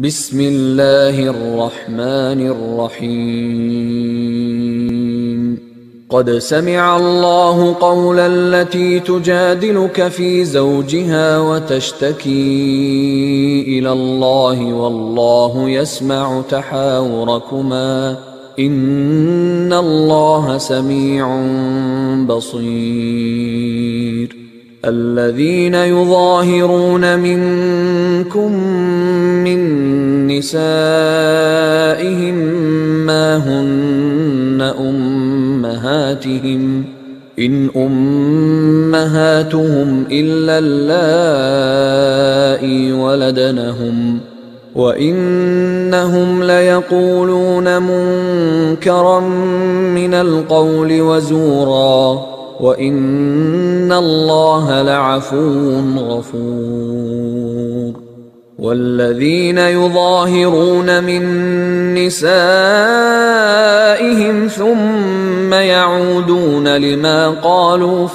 بسم الله الرحمن الرحيم. قد سمع الله قول التي تجادلك في زوجها وتشتكي إلى الله والله يسمع تحاوركما إن الله سميع بصير. الذين يظاهرون منكم من نسائهم ما هن أمهاتهم إن أمهاتهم إلا اللائي ولدنهم وإنهم ليقولون منكرا من القول وزورا وإن الله لعفو غفور. والذين يظاهرون من نسائهم ثم يعودون لما قالوا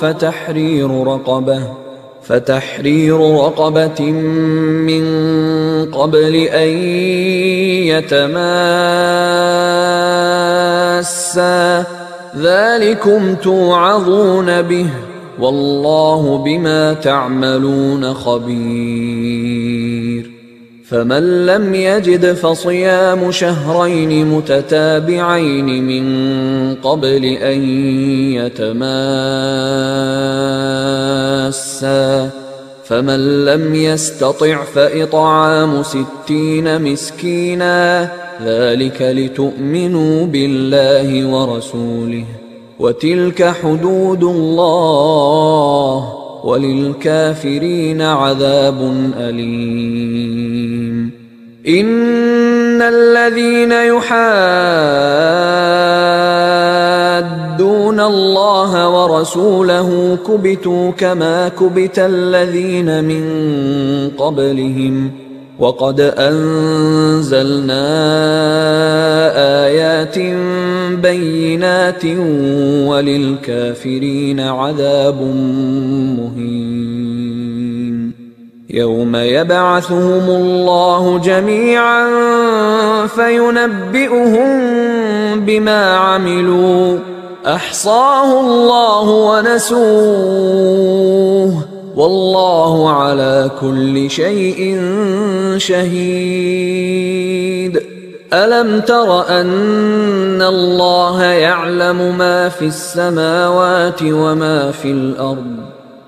فتحرير رقبة من قبل أن يتماسا ذلكم توعظون به والله بما تعملون خبير. فمن لم يجد فصيام شهرين متتابعين من قبل أن يتماسا فمن لم يستطع فإطعام 60 مسكينا ذلك لتؤمنوا بالله ورسوله وتلك حدود الله وللكافرين عذاب أليم. إن الذين يحادون الله ورسوله كبتوا كما كبت الذين من قبلهم وقد أنزلنا آيات بينات وللكافرين عذاب مهين. يوم يبعثهم الله جميعا فينبئهم بما عملوا أحصاه الله ونسوه والله على كل شيء شهيد. ألم تر أن الله يعلم ما في السماوات وما في الأرض؟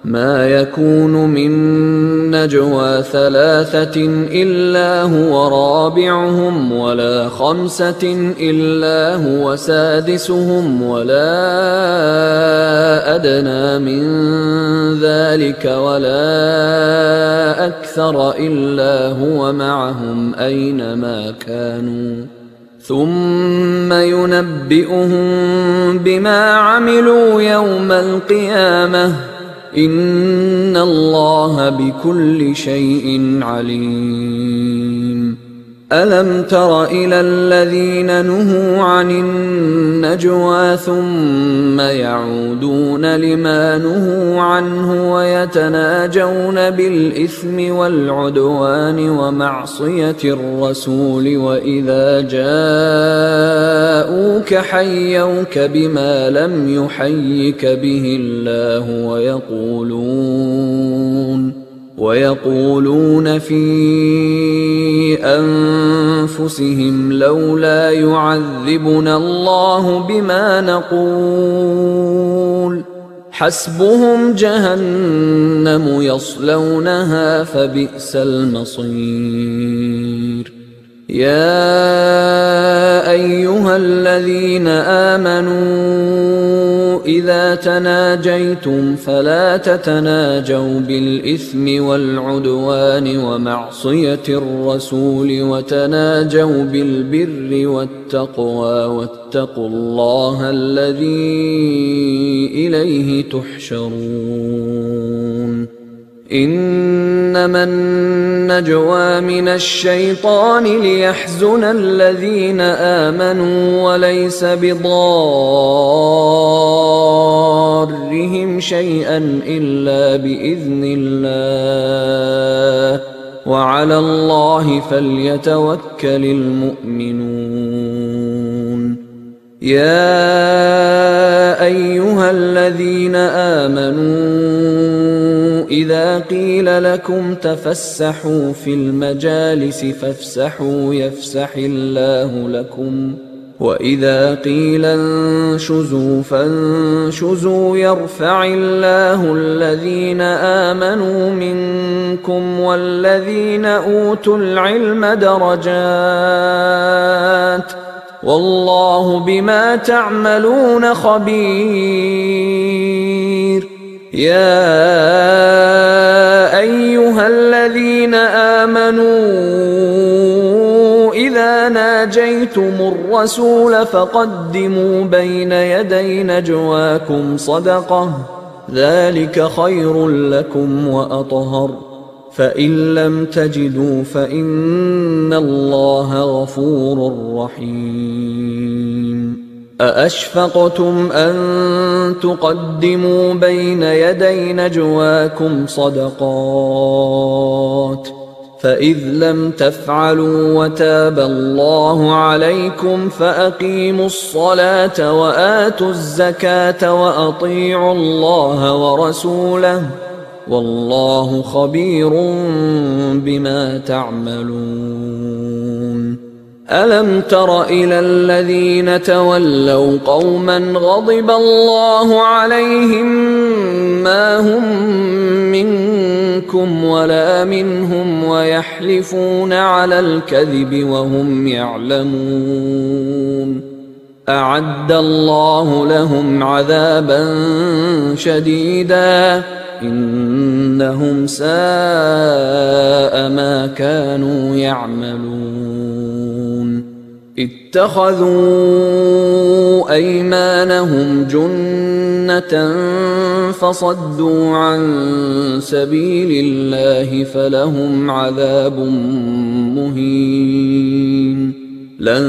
ما يكون من نجوى 3 إلا هو رابعهم ولا 5 إلا هو سادسهم ولا أدنى من ذلك ولا أكثر إلا هو معهم أينما كانوا ثم ينبئهم بما عملوا يوم القيامة إن الله بكل شيء عليم. ألم تر إلى الذين نهوا عن النجوى ثم يعودون لما نهوا عنه ويتناجون بالإثم والعدوان ومعصية الرسول وإذا جاءوك حيوك بما لم يحيك به الله ويقولون في أنفسهم لولا يعذبنا الله بما نقول حسبهم جهنم يصلونها فبئس المصير. يا أيها الذين آمنوا إذا تناجيتم فلا تتناجوا بالإثم والعدوان ومعصية الرسول وتناجوا بالبر والتقوى واتقوا الله الذي إليه تحشرون. إنما النجوى من الشيطان ليحزن الذين آمنوا وليس بضارهم شيئا إلا بإذن الله وعلى الله فليتوكل المؤمنون يا أيها الذين آمنوا إذا قيل لكم تفسحوا في المجالس فافسحوا يفسح الله لكم وإذا قيل انشزوا فانشزوا يرفع الله الذين آمنوا منكم والذين أوتوا العلم درجات والله بما تعملون خبير يا أيها الذين آمنوا إذا ناجيتم الرسول فقدموا بين يدي نجواكم صدقة ذلك خير لكم وأطهر فإن لم تجدوا فإن الله غفور رحيم أأشفقتم أن تقدموا بين يدي نجواكم صدقات فإذ لم تفعلوا وتاب الله عليكم فأقيموا الصلاة وآتوا الزكاة وأطيعوا الله ورسوله والله خبير بما تعملون ألم تر إلى الذين تولوا قوما غضب الله عليهم ما هم منكم ولا منهم ويحلفون على الكذب وهم يعلمون أعد الله لهم عذابا شديدا إنهم ساء ما كانوا يعملون اتخذوا أيمانهم جنة فصدوا عن سبيل الله فلهم عذاب مهين لن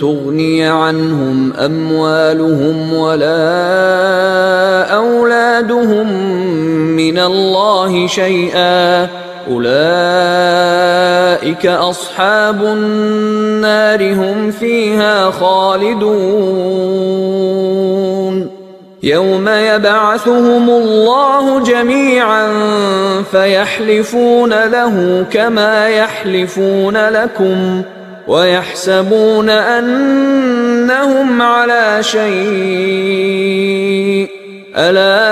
تغني عنهم أموالهم ولا أولادهم من الله شيئا أولئك أصحاب النار هم فيها خالدون يوم يبعثهم الله جميعا فيحلفون له كما يحلفون لكم ويحسبون أنهم على شيء ألا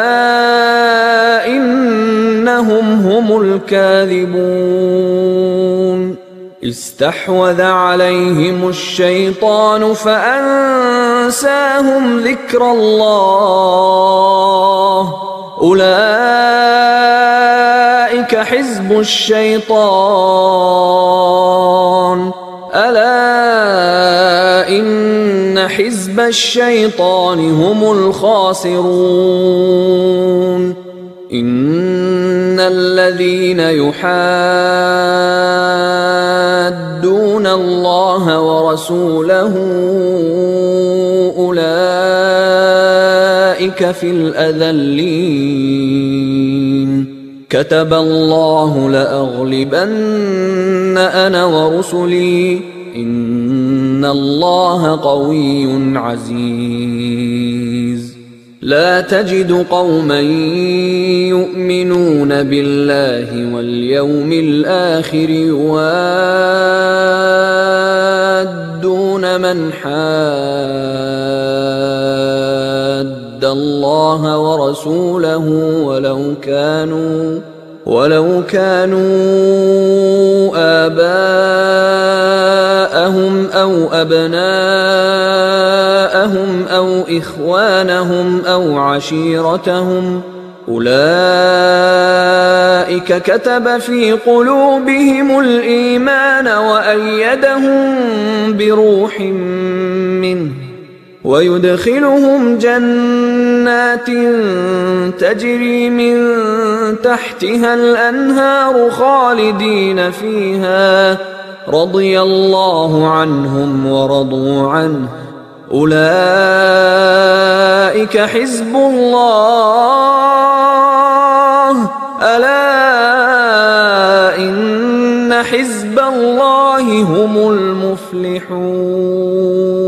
إنهم هم الكاذبون استحوذ عليهم الشيطان فأنساهم ذكر الله أولئك حزب الشيطان ألا إن حزب الشيطان هم الخاسرون إن الذين يحادون الله ورسوله أولئك في الأذلين كتب الله لأغلبن أنا ورسلي إن الله قوي عزيز لا تجد قوما يؤمنون بالله واليوم الآخر يوادون من حاد الله ورسوله ولو كانوا آباءهم أو أبناءهم أو إخوانهم أو عشيرتهم أولئك كتب في قلوبهم الإيمان وأيدهم بروح منه ويدخلهم جنات تجري من تحتها الأنهار خالدين فيها رضي الله عنهم ورضوا عنه أولئك حزب الله ألا إن حزب الله هم المفلحون.